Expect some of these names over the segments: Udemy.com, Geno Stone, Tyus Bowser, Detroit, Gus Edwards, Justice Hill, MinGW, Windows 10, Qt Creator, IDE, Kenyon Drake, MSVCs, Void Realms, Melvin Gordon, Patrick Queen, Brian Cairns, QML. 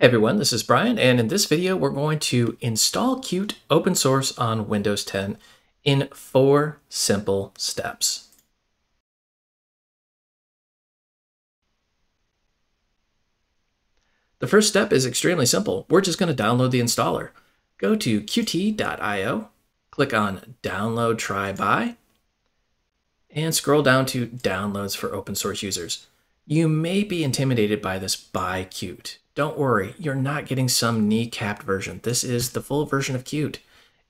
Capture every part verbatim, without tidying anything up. Hey everyone, this is Brian, and in this video we're going to install Qt open source on Windows ten in four simple steps. The first step is extremely simple. We're just going to download the installer. Go to Q T dot I O, click on Download Try Buy, and scroll down to Downloads for Open Source Users. You may be intimidated by this Buy Qt. Don't worry, you're not getting some kneecapped version. This is the full version of Qt.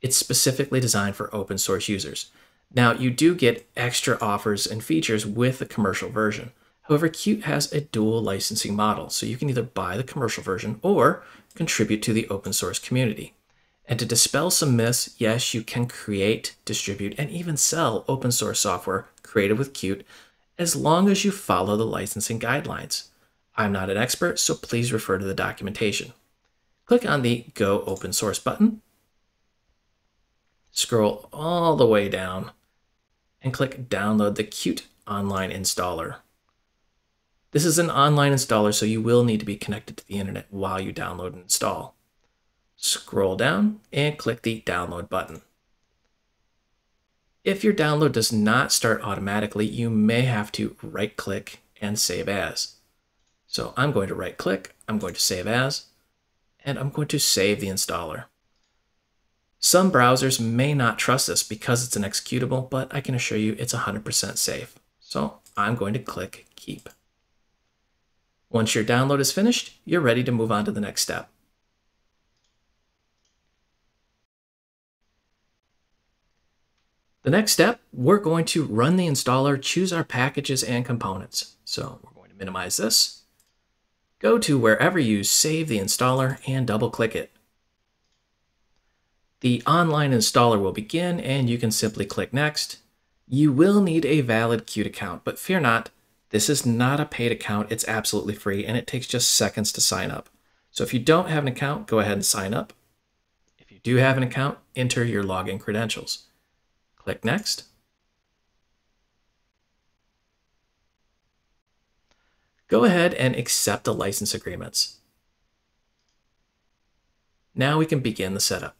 It's specifically designed for open source users. Now, you do get extra offers and features with the commercial version. However, Qt has a dual licensing model, so you can either buy the commercial version or contribute to the open source community. And to dispel some myths, yes, you can create, distribute, and even sell open source software created with Qt as long as you follow the licensing guidelines. I'm not an expert, so please refer to the documentation. Click on the Go Open Source button, scroll all the way down, and click Download the Qt Online Installer. This is an online installer, so you will need to be connected to the internet while you download and install. Scroll down and click the Download button. If your download does not start automatically, you may have to right-click and save as. So I'm going to right click, I'm going to save as, and I'm going to save the installer. Some browsers may not trust this because it's an executable, but I can assure you it's one hundred percent safe. So I'm going to click keep. Once your download is finished, you're ready to move on to the next step. The next step, we're going to run the installer, choose our packages and components. So we're going to minimize this. Go to wherever you save the installer and double-click it. The online installer will begin, and you can simply click Next. You will need a valid Qt account, but fear not, this is not a paid account. It's absolutely free, and it takes just seconds to sign up. So if you don't have an account, go ahead and sign up. If you do have an account, enter your login credentials. Click Next. Go ahead and accept the license agreements. Now we can begin the setup.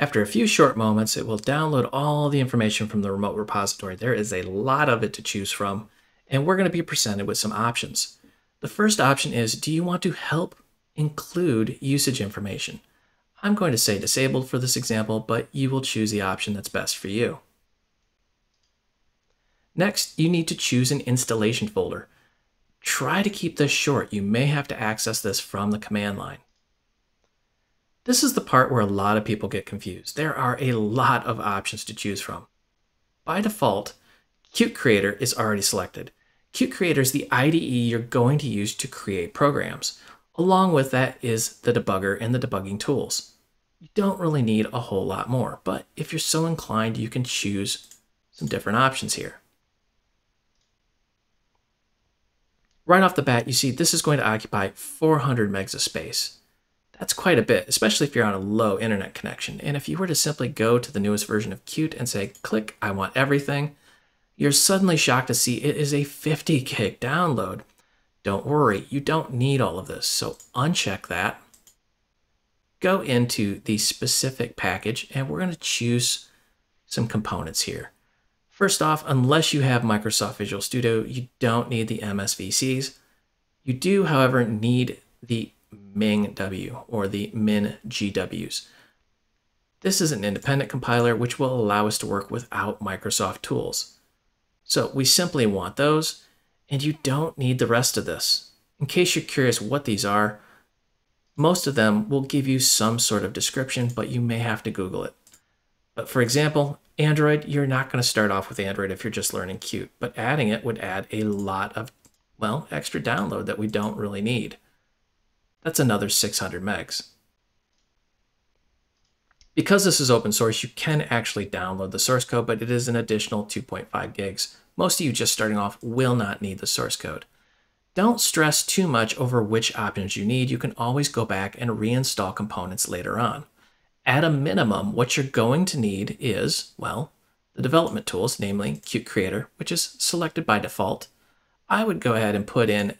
After a few short moments, it will download all the information from the remote repository. There is a lot of it to choose from, and we're going to be presented with some options. The first option is, do you want to help include usage information? I'm going to say disabled for this example, but you will choose the option that's best for you. Next, you need to choose an installation folder. Try to keep this short. You may have to access this from the command line. This is the part where a lot of people get confused. There are a lot of options to choose from. By default, Qt Creator is already selected. Qt Creator is the I D E you're going to use to create programs. Along with that is the debugger and the debugging tools. You don't really need a whole lot more, but if you're so inclined, you can choose some different options here. Right off the bat, you see this is going to occupy four hundred megs of space. That's quite a bit, especially if you're on a low internet connection. And if you were to simply go to the newest version of Qt and say, click, I want everything, you're suddenly shocked to see it is a fifty gig download. Don't worry, you don't need all of this. So uncheck that, go into the specific package, and we're gonna choose some components here. First off, unless you have Microsoft Visual Studio, you don't need the M S V Cs. You do, however, need the MinGW or the MinGWs. This is an independent compiler which will allow us to work without Microsoft tools. So we simply want those, and you don't need the rest of this. In case you're curious what these are, most of them will give you some sort of description, but you may have to Google it. But for example, Android, you're not going to start off with Android if you're just learning Qt, but adding it would add a lot of, well, extra download that we don't really need. That's another six hundred megs. Because this is open source, you can actually download the source code, but it is an additional two point five gigs. Most of you just starting off will not need the source code. Don't stress too much over which options you need. You can always go back and reinstall components later on. At a minimum, what you're going to need is, well, the development tools, namely Qt Creator, which is selected by default. I would go ahead and put in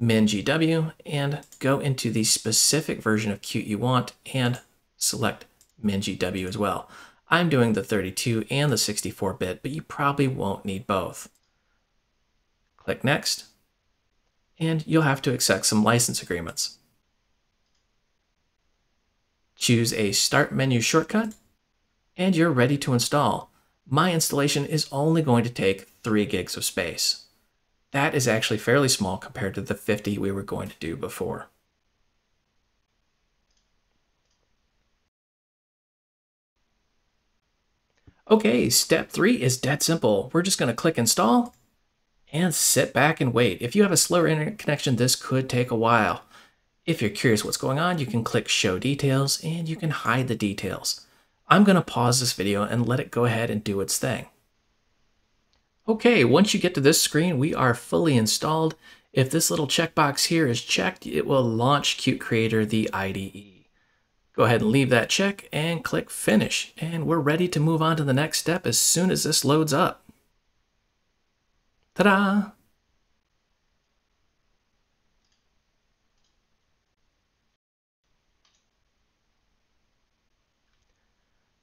MinGW and go into the specific version of Qt you want and select MinGW as well. I'm doing the thirty-two and the sixty-four bit, but you probably won't need both. Click Next, and you'll have to accept some license agreements. Choose a Start Menu shortcut, and you're ready to install. My installation is only going to take three gigs of space. That is actually fairly small compared to the fifty we were going to do before. Okay, step three is dead simple. We're just going to click install and sit back and wait. If you have a slower internet connection, this could take a while. If you're curious what's going on, you can click Show Details and you can hide the details. I'm going to pause this video and let it go ahead and do its thing. Okay, once you get to this screen, we are fully installed. If this little checkbox here is checked, it will launch Qt Creator, the I D E. Go ahead and leave that check and click Finish, and we're ready to move on to the next step as soon as this loads up. Ta-da!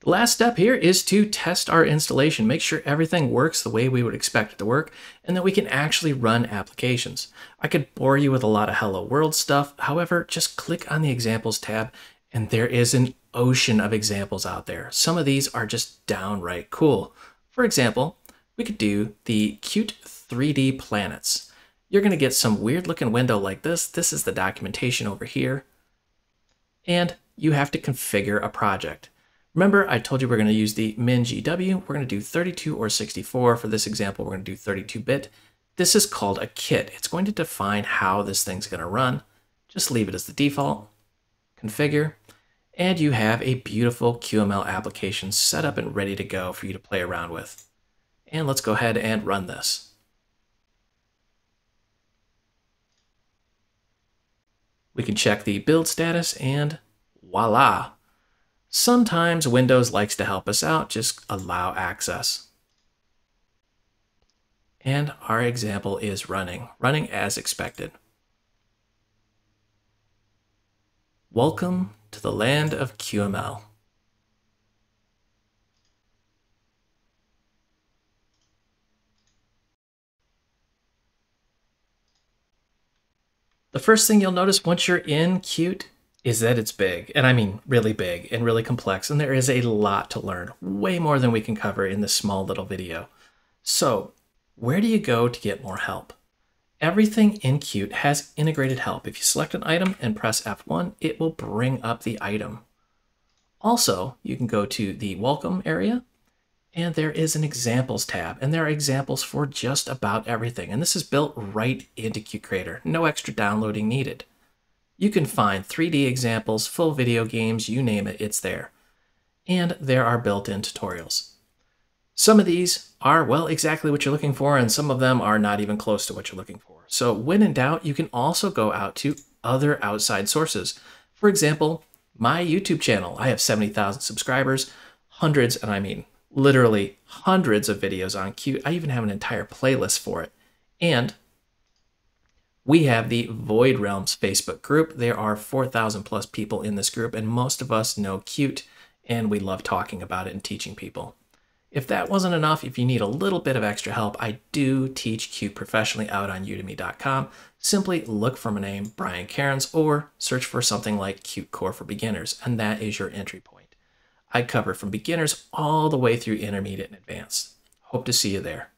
Last step here is to test our installation. Make sure everything works the way we would expect it to work and that we can actually run applications. I could bore you with a lot of Hello World stuff. However, just click on the Examples tab and there is an ocean of examples out there. Some of these are just downright cool. For example, we could do the Qt three D planets. You're going to get some weird looking window like this. This is the documentation over here. And you have to configure a project. Remember, I told you we're going to use the MinGW. We're going to do thirty-two or sixty-four. For this example, we're going to do thirty-two bit. This is called a kit. It's going to define how this thing's going to run. Just leave it as the default. Configure. And you have a beautiful Q M L application set up and ready to go for you to play around with. And let's go ahead and run this. We can check the build status and voila. Sometimes Windows likes to help us out, just allow access. And our example is running, running as expected. Welcome to the land of Q M L. The first thing you'll notice once you're in Qt is that it's big, and I mean really big and really complex, and there is a lot to learn, way more than we can cover in this small little video. So where do you go to get more help? Everything in Qt has integrated help. If you select an item and press F one, it will bring up the item. Also, you can go to the welcome area, and there is an examples tab, and there are examples for just about everything, and this is built right into Qt Creator. No extra downloading needed. You can find three D examples, full video games, you name it, it's there. And there are built-in tutorials. Some of these are, well, exactly what you're looking for, and some of them are not even close to what you're looking for. So when in doubt, you can also go out to other outside sources. For example, my YouTube channel. I have seventy thousand subscribers, hundreds, and I mean literally hundreds of videos on Qt. I even have an entire playlist for it. And we have the Void Realms Facebook group. There are four thousand plus people in this group, and most of us know Qt, and we love talking about it and teaching people. If that wasn't enough, if you need a little bit of extra help, I do teach Qt professionally out on Udemy dot com. Simply look for my name, Brian Cairns, or search for something like Qt Core for Beginners, and that is your entry point. I cover from beginners all the way through intermediate and advanced. Hope to see you there.